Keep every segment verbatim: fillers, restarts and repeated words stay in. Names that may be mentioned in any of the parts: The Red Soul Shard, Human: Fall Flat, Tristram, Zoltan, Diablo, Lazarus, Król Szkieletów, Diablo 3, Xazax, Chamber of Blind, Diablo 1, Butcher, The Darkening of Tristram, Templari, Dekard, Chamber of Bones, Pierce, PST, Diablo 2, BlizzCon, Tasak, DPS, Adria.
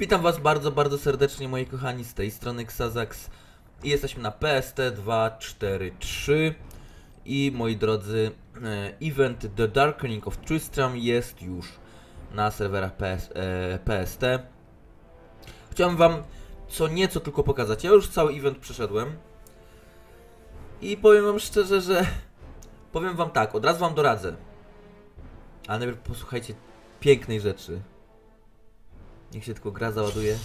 Witam was bardzo, bardzo serdecznie, moi kochani, z tej strony Xazax i jesteśmy na P S T dwa cztery trzy i, moi drodzy, event The Darkening of Tristram jest już na serwerach P S, e, P S T. Chciałem wam co nieco tylko pokazać. Ja już cały event przeszedłem i powiem wam szczerze, że powiem wam tak, od razu wam doradzę, ale najpierw posłuchajcie pięknej rzeczy. Niech się tylko gra załaduje.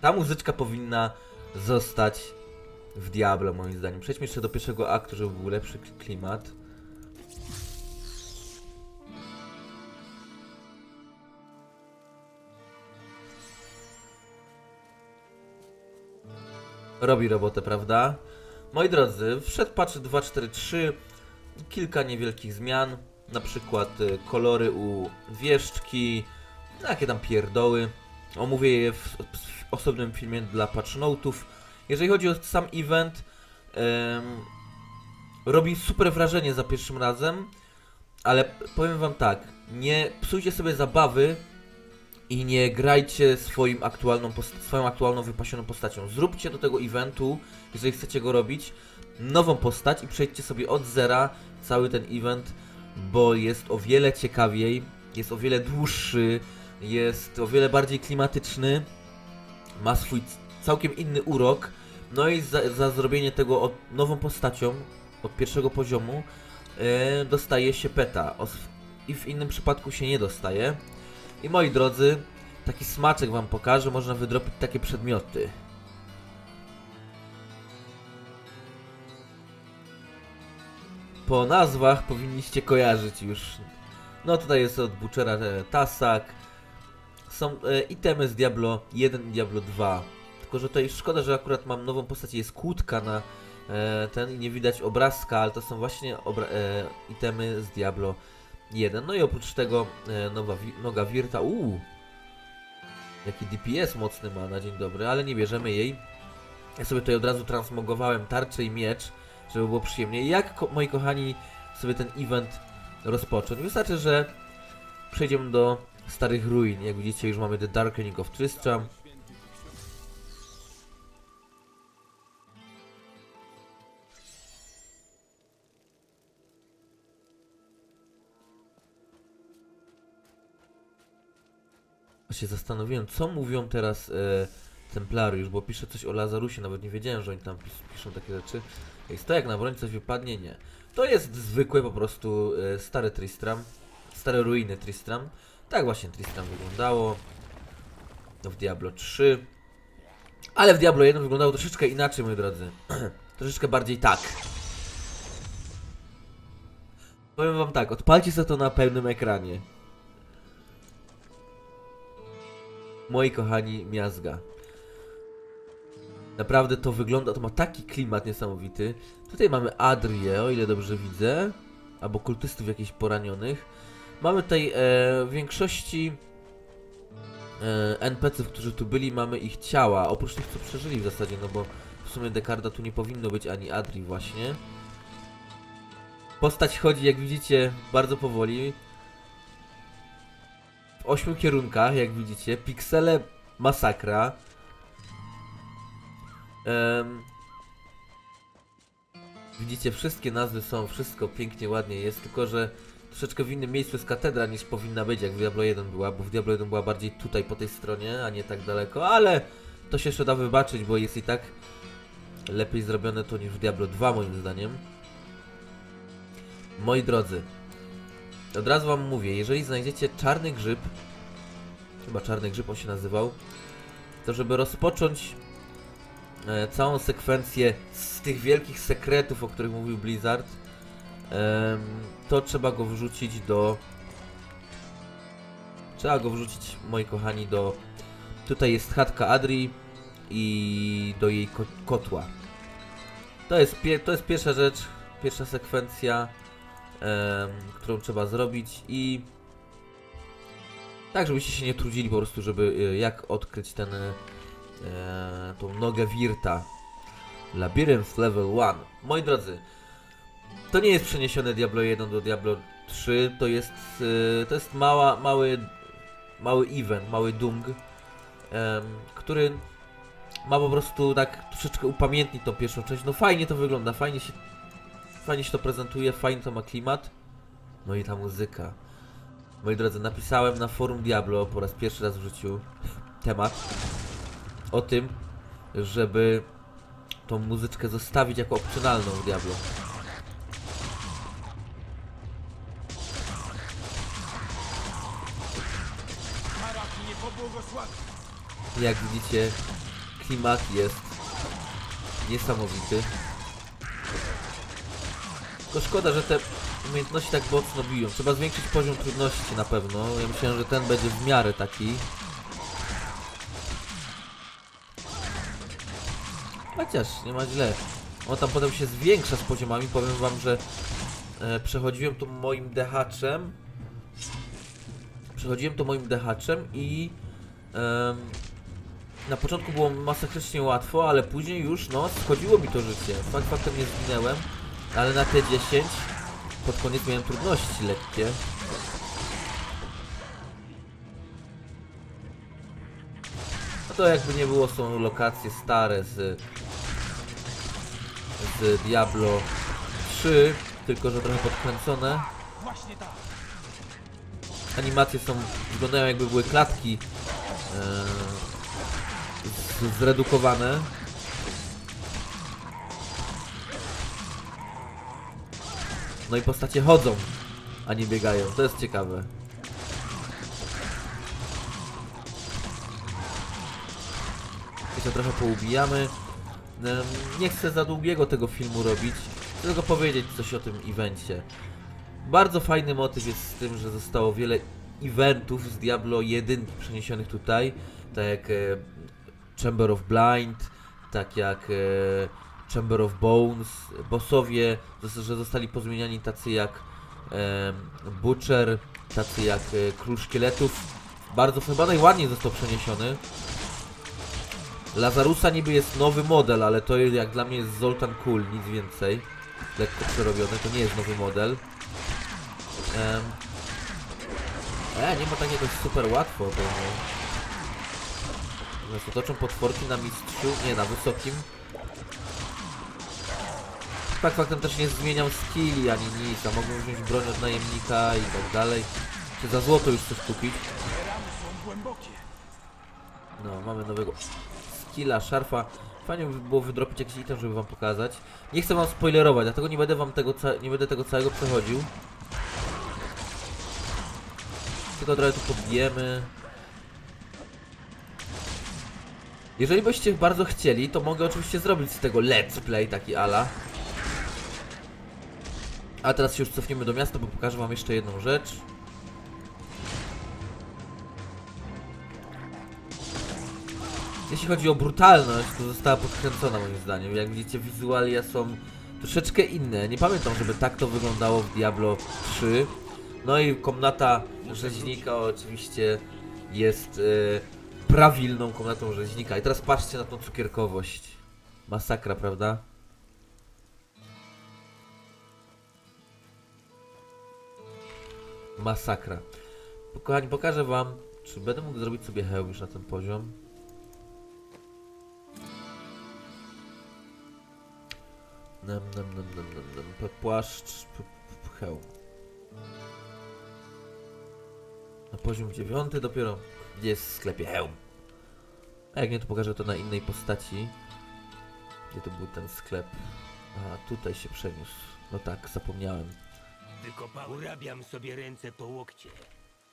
Ta muzyczka powinna zostać w Diablo, moim zdaniem. Przejdźmy jeszcze do pierwszego aktu, żeby był lepszy klimat. Robi robotę, prawda? Moi drodzy, wszedł patch dwa cztery trzy. Kilka niewielkich zmian, na przykład y, kolory u wieszczki, jakie tam pierdoły. Omówię je w, w osobnym filmie dla patch notów. Jeżeli chodzi o sam event, ym, robi super wrażenie za pierwszym razem, ale powiem wam tak, nie psujcie sobie zabawy i nie grajcie swoim aktualną swoją aktualną wypasioną postacią. Zróbcie do tego eventu, jeżeli chcecie go robić, nową postać i przejdźcie sobie od zera cały ten event, bo jest o wiele ciekawiej, jest o wiele dłuższy, jest o wiele bardziej klimatyczny, ma swój całkiem inny urok. No i za, za zrobienie tego od, nową postacią od pierwszego poziomu yy, dostaje się peta o, i w innym przypadku się nie dostaje. I, moi drodzy, taki smaczek wam pokażę, można wydropić takie przedmioty. Po nazwach powinniście kojarzyć już. No tutaj jest od Butchera Tasak. Są e, itemy z Diablo jeden i Diablo dwa. Tylko że tutaj szkoda, że akurat mam nową postać, jest kłódka na e, ten i nie widać obrazka, ale to są właśnie obra e, itemy z Diablo jeden. No i oprócz tego e, nowa wi noga Wirta. Uuu, jaki D P S mocny ma na dzień dobry, ale nie bierzemy jej. Ja sobie tutaj od razu transmogowałem tarczę i miecz, żeby było przyjemniej. Jak, ko moi kochani, sobie ten event rozpocząć? Wystarczy, że przejdziemy do starych ruin. Jak widzicie, już mamy The Darkening of Tristram. Ja się zastanowiłem, co mówią teraz e, Templari już, bo pisze coś o Lazarusie. Nawet nie wiedziałem, że oni tam pis piszą takie rzeczy. I to jak na broń coś wypadnie? Nie. To jest zwykłe po prostu e, stare Tristram. Stare ruiny Tristram. Tak właśnie Tristram wyglądało w Diablo trzy. Ale w Diablo jeden wyglądało troszeczkę inaczej, moi drodzy. Troszeczkę bardziej tak. Powiem wam tak, odpalcie sobie to na pełnym ekranie. Moi kochani, miazga. Naprawdę to wygląda, to ma taki klimat niesamowity. Tutaj mamy Adrię, o ile dobrze widzę, albo kultystów jakichś poranionych. Mamy tutaj e, w większości e, N P C-ów, którzy tu byli, mamy ich ciała. Oprócz tych, co przeżyli w zasadzie, no bo w sumie Dekarda tu nie powinno być, ani Adrii właśnie. Postać chodzi, jak widzicie, bardzo powoli. W ośmiu kierunkach, jak widzicie, piksele masakra. Um, widzicie, wszystkie nazwy są, wszystko pięknie, ładnie jest, tylko że troszeczkę w innym miejscu jest katedra niż powinna być, jak w Diablo jeden była, bo w Diablo jeden była bardziej tutaj po tej stronie, a nie tak daleko, ale to się jeszcze da wybaczyć, bo jest i tak lepiej zrobione to niż w Diablo dwa, moim zdaniem. Moi drodzy, od razu wam mówię, jeżeli znajdziecie czarny grzyb, chyba czarny grzyb on się nazywał, to żeby rozpocząć całą sekwencję z tych wielkich sekretów, o których mówił Blizzard, to trzeba go wrzucić do... Trzeba go wrzucić, moi kochani, do... Tutaj jest chatka Adrii i do jej kotła. To jest, pie... to jest pierwsza rzecz, pierwsza sekwencja, którą trzeba zrobić i... Tak, żebyście się nie trudzili po prostu, żeby jak odkryć ten... Eee, tą nogę Wirta. Labirynt level jeden. Moi drodzy, to nie jest przeniesione Diablo jeden do Diablo trzy to jest, to jest mała, mały, mały event, mały dung, który ma po prostu tak troszeczkę upamiętnić tą pierwszą część. No fajnie to wygląda, fajnie się, fajnie się to prezentuje, fajnie to ma klimat. No i ta muzyka. Moi drodzy, napisałem na forum Diablo po raz pierwszy raz w życiu temat o tym, żeby tą muzyczkę zostawić jako opcjonalną w Diablo. Jak widzicie, klimat jest niesamowity. Tylko szkoda, że te umiejętności tak mocno biją. Trzeba zwiększyć poziom trudności na pewno. Ja myślałem, że ten będzie w miarę taki. Chociaż nie ma źle. On tam potem się zwiększa z poziomami. Powiem wam, że e, przechodziłem tu moim dehaczem. Przechodziłem tu moim dehaczem i e, na początku było masakrycznie łatwo, ale później już no schodziło mi to życie. Fakt faktem nie zginęłem, ale na te dziesięć pod koniec miałem trudności lekkie. No to jakby nie było, są lokacje stare z z Diablo trzy, tylko że trochę podkręcone. Animacje są, wyglądają jakby były klatki yy, zredukowane. No i postacie chodzą, a nie biegają. To jest ciekawe. Jeszcze trochę poubijamy. Nie chcę za długiego tego filmu robić, tylko powiedzieć coś o tym evencie. Bardzo fajny motyw jest z tym, że zostało wiele eventów z Diablo jeden przeniesionych tutaj. Tak jak Chamber of Blind, tak jak Chamber of Bones, bossowie, że zostali pozmieniani tacy jak e, Butcher, tacy jak e, Król Szkieletów. Bardzo chyba najładniej został przeniesiony. Lazarusa niby jest nowy model, ale to jak dla mnie jest Zoltan cool, nic więcej. Lekko przerobione, to nie jest nowy model. E, e nie ma takiego super łatwo, bo natomiast otoczą potworki na mistrzu, nie, na wysokim. Tak faktem też nie zmieniam skilli ani nic, a mogłem wziąć broń od najemnika i tak dalej. Czy za złoto już coś kupić? No, mamy nowego skilla, szarfa. Fajnie by było wydropić jakiś item, żeby wam pokazać. Nie chcę wam spoilerować, dlatego nie będę wam tego, nie będę tego całego przechodził. Tylko trochę tu podbijemy. Jeżeli byście bardzo chcieli, to mogę oczywiście zrobić z tego let's play taki ala. A teraz się już cofniemy do miasta, bo pokażę wam jeszcze jedną rzecz. Jeśli chodzi o brutalność, to została podkręcona moim zdaniem. Jak widzicie, wizualia są troszeczkę inne. Nie pamiętam, żeby tak to wyglądało w Diablo trzy. No i komnata rzeźnika oczywiście jest yy, prawilną komnatą rzeźnika. I teraz patrzcie na tą cukierkowość. Masakra, prawda? Masakra. Kochani, pokażę wam, czy będę mógł zrobić sobie hełm już na ten poziom. Nam, nam, nam, nam, nam, nam. Płaszcz, hełm. Na poziom dziewiąty dopiero, gdzie jest w sklepie hełm. A jak nie, to pokażę to na innej postaci. Gdzie to był ten sklep? A, tutaj się przeniósł. No tak, zapomniałem. Urabiam sobie ręce po łokcie,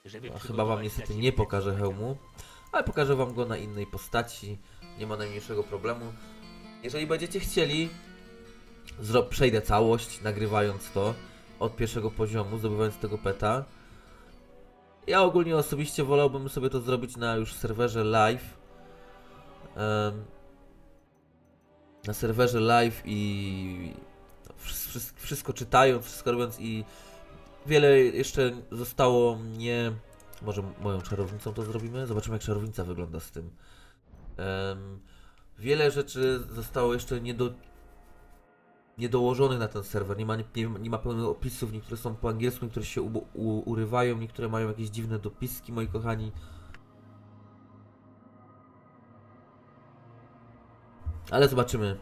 żeby no, chyba wam niestety nie pokażę hełmu, ale pokażę wam go na innej postaci. Nie ma najmniejszego problemu. Jeżeli będziecie chcieli, przejdę całość, nagrywając to od pierwszego poziomu, zdobywając tego peta. Ja ogólnie osobiście wolałbym sobie to zrobić na już serwerze live. Um, na serwerze live i... wszystko czytając, wszystko robiąc i wiele jeszcze zostało nie... Może moją czarownicą to zrobimy? Zobaczymy, jak czarownica wygląda z tym. Um, wiele rzeczy zostało jeszcze nie do... niedołożonych na ten serwer, nie ma, nie, nie ma pełnych opisów, niektóre są po angielsku, niektóre się u, u, urywają, niektóre mają jakieś dziwne dopiski, moi kochani. Ale zobaczymy,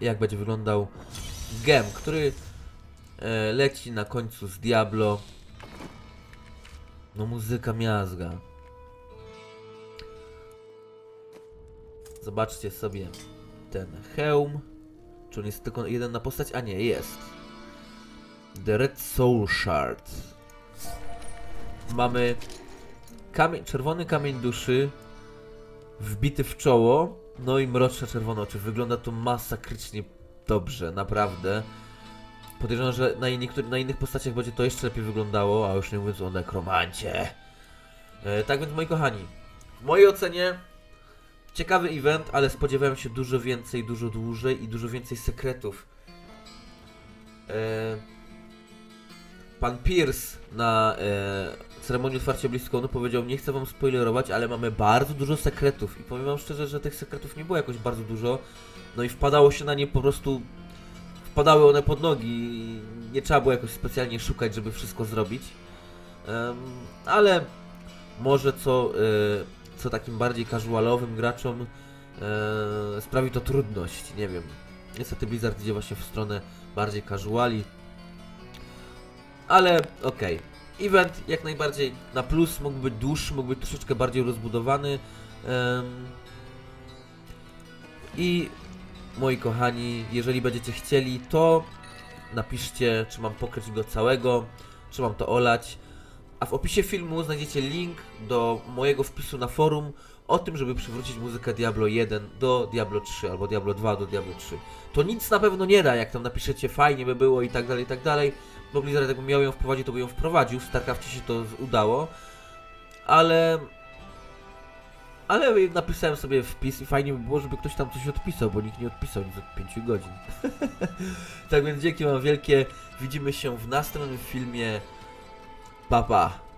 jak będzie wyglądał gem, który e, leci na końcu z Diablo. No muzyka miazga. Zobaczcie sobie ten hełm. Czy on jest tylko jeden na postać? A nie, jest. The Red Soul Shard. Mamy kamie czerwony kamień duszy wbity w czoło. No i mroczne czerwone oczy. Wygląda to masakrycznie dobrze, naprawdę. Podejrzewam, że na, na innych postaciach będzie to jeszcze lepiej wyglądało, a już nie mówiąc o nekromancie. E, tak więc, moi kochani, w mojej ocenie ciekawy event, ale spodziewałem się dużo więcej, dużo dłużej i dużo więcej sekretów. E, pan Pierce na e, ceremonii otwarcia BlizzConu powiedział, nie chcę wam spoilerować, ale mamy bardzo dużo sekretów. I powiem wam szczerze, że tych sekretów nie było jakoś bardzo dużo. No i wpadało się na nie po prostu... Wpadały one pod nogi, nie trzeba było jakoś specjalnie szukać, żeby wszystko zrobić. Um, ale może co, y, co takim bardziej casualowym graczom y, sprawi to trudność, nie wiem. Niestety Blizzard idzie właśnie w stronę bardziej casuali. Ale okej. Okay. Event jak najbardziej na plus, mógł być dłuższy, mógł być troszeczkę bardziej rozbudowany. Um, I... Moi kochani, jeżeli będziecie chcieli, to napiszcie, czy mam pokryć go całego, czy mam to olać. A w opisie filmu znajdziecie link do mojego wpisu na forum o tym, żeby przywrócić muzykę Diablo jeden do Diablo trzy, albo Diablo dwa do Diablo trzy. To nic na pewno nie da, jak tam napiszecie, fajnie by było i tak dalej, i tak dalej. Bo Blizzard jakby miał ją wprowadzić, to by ją wprowadził. W StarCraftie się to udało. Ale... Ale napisałem sobie wpis i fajnie by było, żeby ktoś tam coś odpisał, bo nikt nie odpisał nic od pięciu godzin. Tak więc dzięki wam wielkie, widzimy się w następnym filmie. Pa, pa.